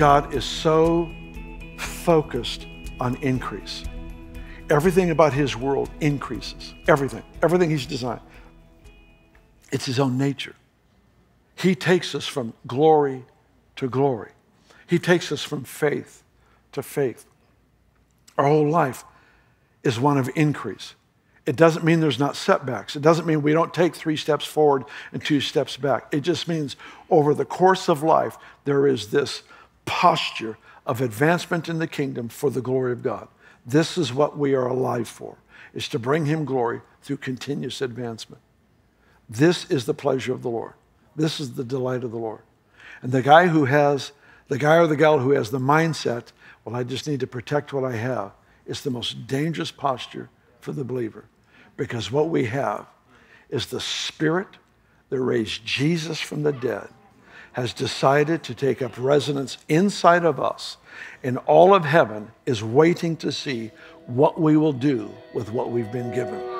God is so focused on increase. Everything about his world increases. Everything. Everything he's designed. It's his own nature. He takes us from glory to glory. He takes us from faith to faith. Our whole life is one of increase. It doesn't mean there's not setbacks. It doesn't mean we don't take 3 steps forward and 2 steps back. It just means over the course of life, there is this posture of advancement in the kingdom for the glory of God. This is what we are alive for, is to bring him glory through continuous advancement. This is the pleasure of the Lord. This is the delight of the Lord. And the guy or the gal who has the mindset, well, I just need to protect what I have, is the most dangerous posture for the believer. Because what we have is the Spirit that raised Jesus from the dead has decided to take up residence inside of us, and all of heaven is waiting to see what we will do with what we've been given.